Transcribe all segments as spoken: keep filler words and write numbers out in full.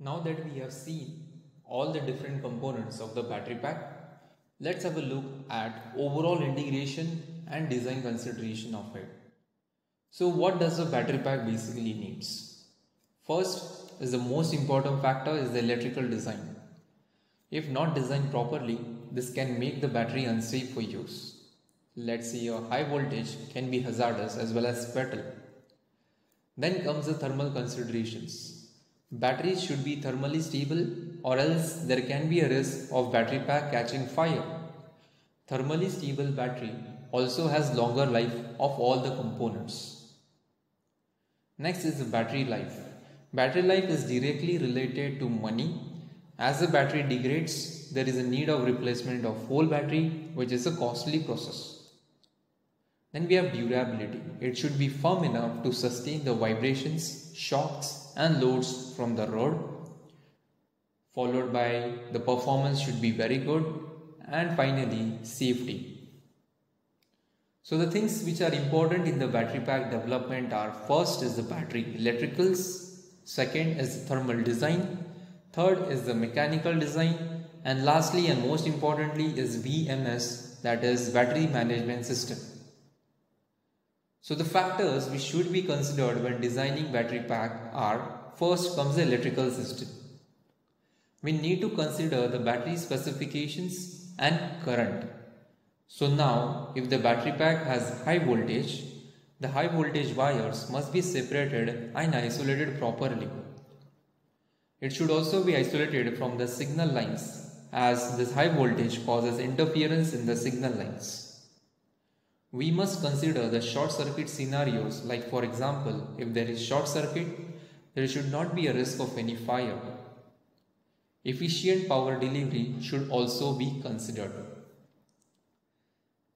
Now that we have seen all the different components of the battery pack, let's have a look at overall integration and design consideration of it. So what does the battery pack basically needs? First is the most important factor is the electrical design. If not designed properly, this can make the battery unsafe for use. Let's say a high voltage can be hazardous as well as fatal. Then comes the thermal considerations. Batteries should be thermally stable, or else there can be a risk of battery pack catching fire. Thermally stable battery also has longer life of all the components. Next is the battery life. Battery life is directly related to money. As the battery degrades, there is a need of replacement of whole battery, which is a costly process. Then we have durability. It should be firm enough to sustain the vibrations, shocks, and loads from the road, followed by the performance should be very good, and finally safety. So the things which are important in the battery pack development are: first is the battery electricals, second is the thermal design, third is the mechanical design, and lastly and most importantly is B M S, that is battery management system. So the factors which should be considered when designing battery pack are: first comes the electrical system. We need to consider the battery specifications and current. So now if the battery pack has high voltage, the high voltage wires must be separated and isolated properly. It should also be isolated from the signal lines, as this high voltage causes interference in the signal lines. We must consider the short circuit scenarios, like for example, if there is short circuit, there should not be a risk of any fire. Efficient power delivery should also be considered.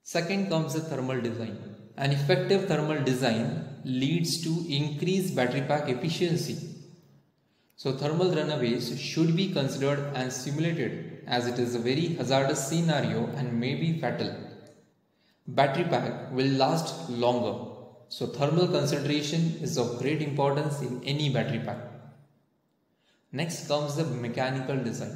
Second comes the thermal design. An effective thermal design leads to increased battery pack efficiency. So thermal runaways should be considered and simulated, as it is a very hazardous scenario and may be fatal. Battery pack will last longer, so thermal consideration is of great importance in any battery pack. Next comes the mechanical design.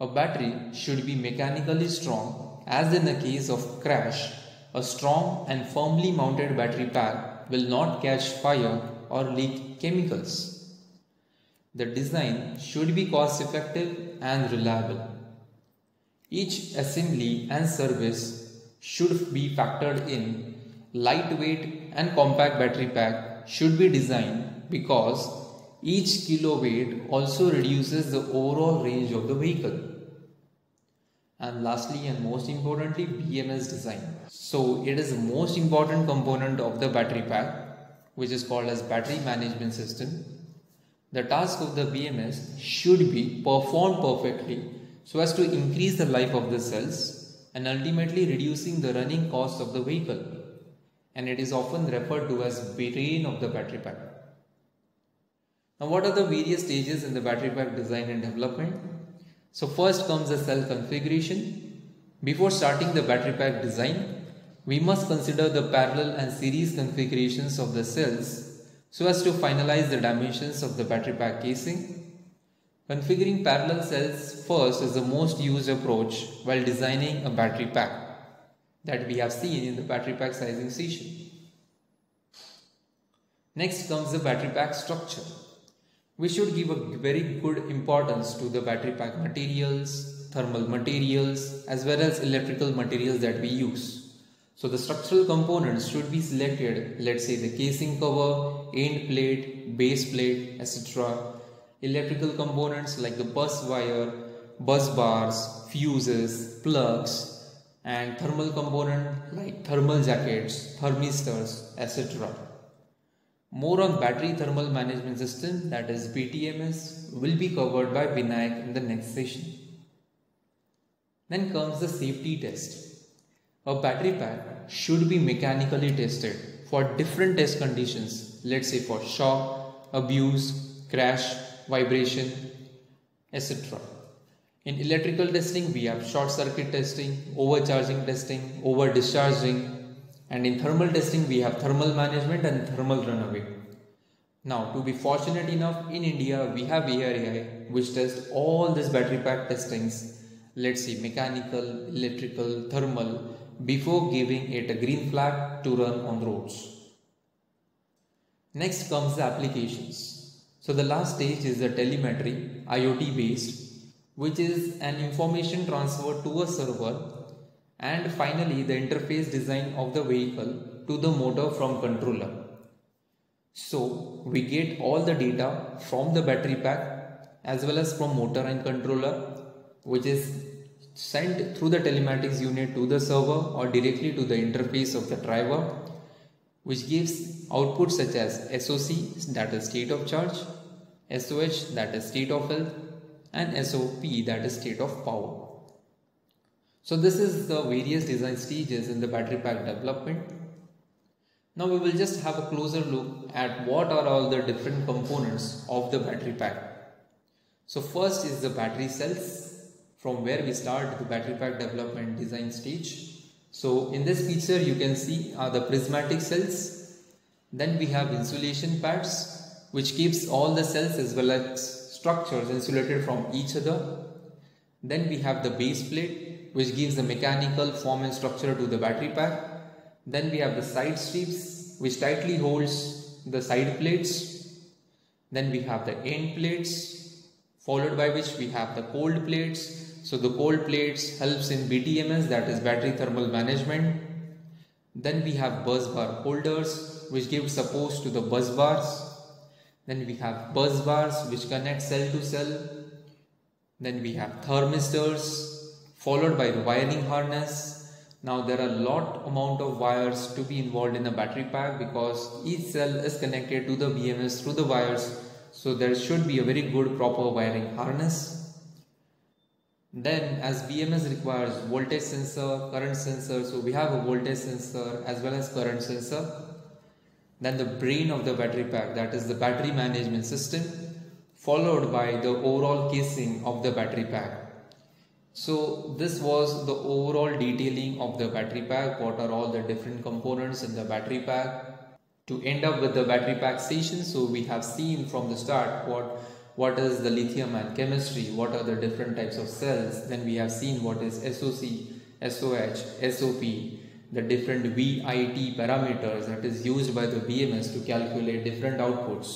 A battery should be mechanically strong, as in the case of crash, a strong and firmly mounted battery pack will not catch fire or leak chemicals. The design should be cost effective and reliable. Each assembly and service should be factored in. Lightweight and compact battery pack should be designed because each kilo weight also reduces the overall range of the vehicle. And lastly and most importantly, B M S design. So it is the most important component of the battery pack, which is called as battery management system. The task of the B M S should be performed perfectly so as to increase the life of the cells and ultimately reducing the running cost of the vehicle, and it is often referred to as brain of the battery pack. Now what are the various stages in the battery pack design and development? So first comes the cell configuration. Before starting the battery pack design, we must consider the parallel and series configurations of the cells so as to finalize the dimensions of the battery pack casing. Configuring parallel cells first is the most used approach while designing a battery pack that we have seen in the battery pack sizing session. Next comes the battery pack structure. We should give a very good importance to the battery pack materials, thermal materials, as well as electrical materials that we use. So the structural components should be selected, let's say the casing cover, end plate, base plate, et cetera. Electrical components like the bus wire, bus bars, fuses, plugs, and thermal component like thermal jackets, thermistors, et cetera. More on battery thermal management system, that is B T M S, will be covered by Vinayak in the next session. Then comes the safety test. A battery pack should be mechanically tested for different test conditions, let's say for shock, abuse, crash, vibration, et cetera. In electrical testing, we have short circuit testing, overcharging testing, over discharging, and in thermal testing, we have thermal management and thermal runaway. Now, to be fortunate enough, in India we have A R A I, which tests all these battery pack testings, let's see, mechanical, electrical, thermal, before giving it a green flag to run on roads. Next comes the applications. So the last stage is the telemetry, IoT based, which is an information transfer to a server, and finally the interface design of the vehicle to the motor from controller. So we get all the data from the battery pack as well as from motor and controller, which is sent through the telematics unit to the server or directly to the interface of the driver, which gives outputs such as S O C, that is state of charge, S O H, that is state of health, and S O P, that is state of power. So this is the various design stages in the battery pack development. Now we will just have a closer look at what are all the different components of the battery pack. So first is the battery cells, from where we start the battery pack development design stage. So in this picture you can see are the prismatic cells. Then we have insulation pads, which keeps all the cells as well as structures insulated from each other. Then we have the base plate, which gives the mechanical form and structure to the battery pack. Then we have the side strips, which tightly holds the side plates. Then we have the end plates, followed by which we have the cold plates. So the cold plates helps in B T M S, that is battery thermal management. Then we have bus bar holders, which give support to the bus bars. Then we have bus bars, which connect cell to cell. Then we have thermistors, followed by the wiring harness. Now there are a lot amount of wires to be involved in a battery pack because each cell is connected to the B M S through the wires. So there should be a very good proper wiring harness. Then as B M S requires voltage sensor, current sensor, so we have a voltage sensor as well as current sensor. Then the brain of the battery pack, that is the battery management system, followed by the overall casing of the battery pack. So this was the overall detailing of the battery pack, what are all the different components in the battery pack. To end up with the battery pack station, so we have seen from the start what What is the lithium and chemistry, what are the different types of cells, then we have seen what is S O C, S O H, S O P, the different V I T parameters that is used by the B M S to calculate different outputs.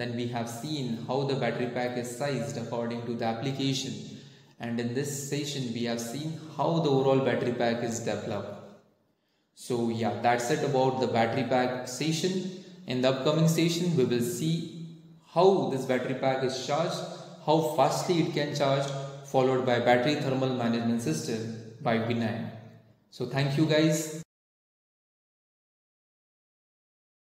Then we have seen how the battery pack is sized according to the application, and in this session we have seen how the overall battery pack is developed. So yeah, that's it about the battery pack session. In the upcoming session we will see how this battery pack is charged, how fastly it can charge, followed by battery thermal management system by Vinayak. So thank you guys.